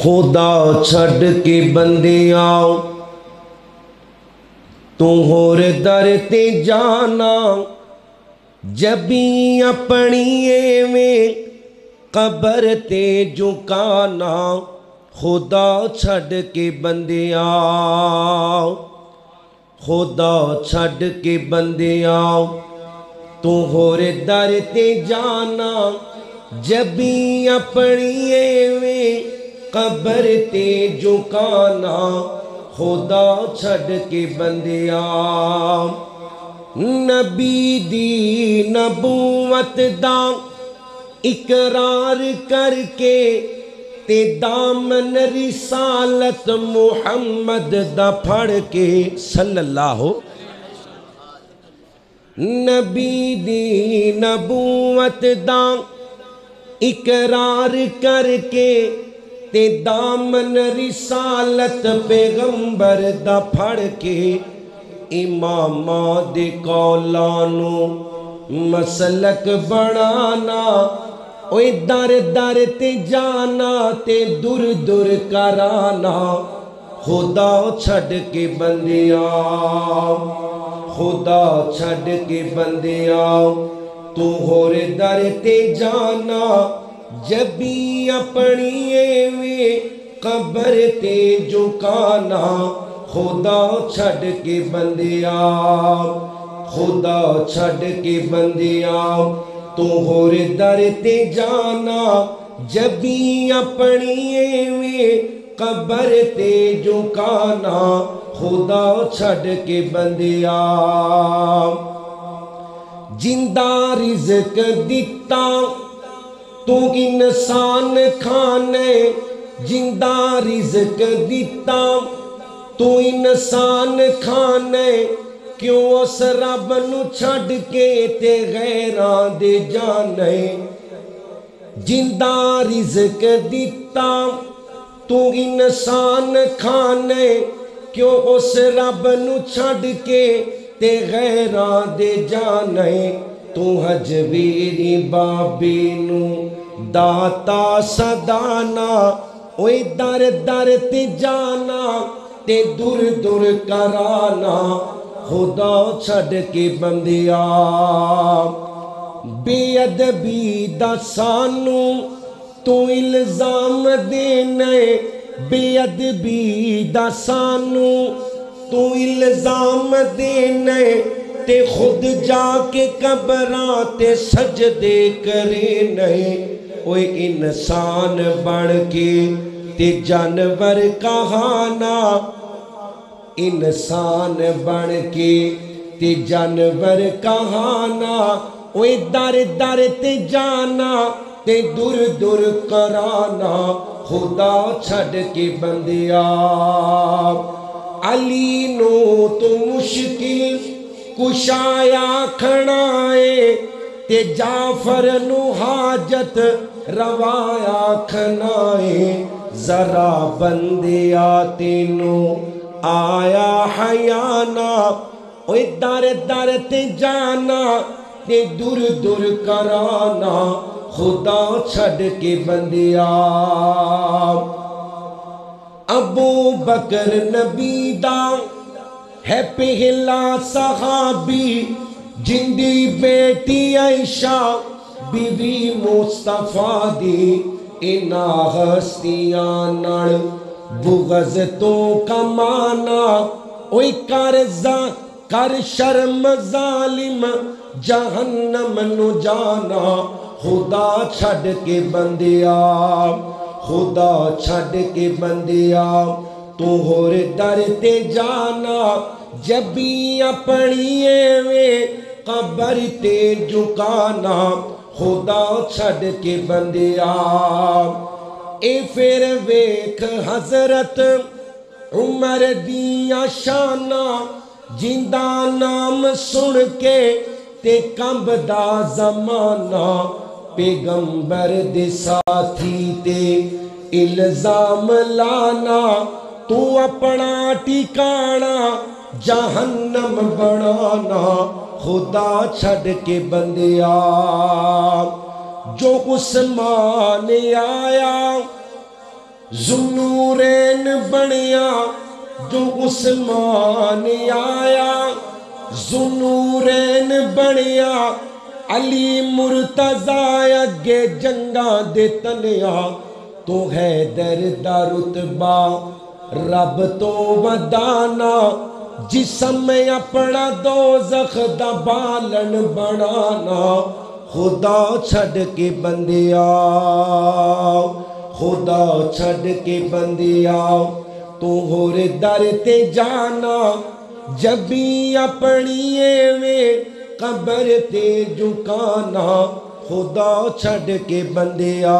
खुदा छड़ के बंदे आओ तू होर दर ते जाना जबी अपनी एवें कबर ते झुकाना। खुदा छड़ के बंदे आओ, खुदा छड़ के बंदे आओ तू होर दर ते जाना जबी अपनी एवें कबर ते झुकाना। खुदा छड़ के बंदे आओ। नबी दी नबूवत दा इकरार करके ते दामन रिसालत मुहम्मद दा फड़ के सल्लल्लाहु। नबी दी नबूवत दा इकरार करके ते दामन रिसालत पैगंबर दा फड़ के इमामा दे कौलानो मसलक बनाना। ओए दर दर ते जाना ते दूर दूर कराना। खुदा छड़ के बंदे आओ, खुदा छड़ के बंदे आओ तू होरे दर ते जाना जबी अपनी एवें कबर ते झुकाना। खुदा छड़ के बंदे आओ, खुदा छड़ के बंदे आओ तू होरे दर ते जाना जबी अपनी एवें कबर ते झुकाना। खुदा छड़ के बंदे आओ। जिंदा रिज़्क दिता तू इंसान खाने, जिंदा रिज़्क दिता तू इंसान खाने क्यों उस रब नू छड़ के ते गैरां दे जाने। जिंदा रिज़्क दिता तू इंसान खाने क्यों उस रब नू छड़ के ते गैरां दे जाने। तू हजवेरी बाबे नू दाता सदाना। ओए दर दर ते जाना ते दूर दूर कराना। खुदा छड़ के बंदे आओ। बेअदबी दा सानू तू इल्ज़ाम देना, बेअदबी दा सानू तू इल्ज़ाम देना ते खुद जाके कबरां ते सजदे करे नहीं। ओए इंसान बन के ते जानवर कहाना, इंसान बन के ते जानवर कहाना। ओए दर दर ते जाना ते दूर दूर कराना। खुदा छड़ के बंदे आओ। अली नो तो मुश्किल कुशाया खणाए ते जाफर नु हाजत रवाया खनाए। जरा बंदे आ तेनू आया हयाना। ओए दर दर ते जाना ते दूर दूर कराना। खुदा छड़ के बंदे आओ। अबू बकर नबी दा है पहला सहाबी, जिंदी बेटी आयशा बीवी मुस्तफा दी। इना हस्तियां नाल बुगज तो कमाना। ओए कर शर्म जालिम जहन्नम नु जाना। खुदा छड़ के बंदे आओ, खुदा छड़ के बंदे आओ तू होरे दर ते जाना जबी अपनी एवें कबर ते झुकाना। खुदा छड़ के बंदे आओ। ए फिर वेख हजरत उमर दिया शाना, जिंदा नाम सुन के ते कंबदा जमाना। पैगंबर दे साथी ते इल्जाम लाना, तू अपना ठिकाना जहन्नम बनाना। खुदा छड़ के बंदे आओ। जो उस्मान आया जुनूरेन बनिया दो उस्मान आया, जुनूरेन बनिया अली मुर्तजा अगे जंगा दे तनिया, तो है दर दा रुतबा रब तो वदाना, जिसम अपना दोज़ख दा बालन बनाना। खुदा छड़ के बंदिया, खुदा छड़ के बंदिया तू होर दर ते जाना, जबी अपनी में कब्र ते झुकाना। खुदा छड़ के बंदिया।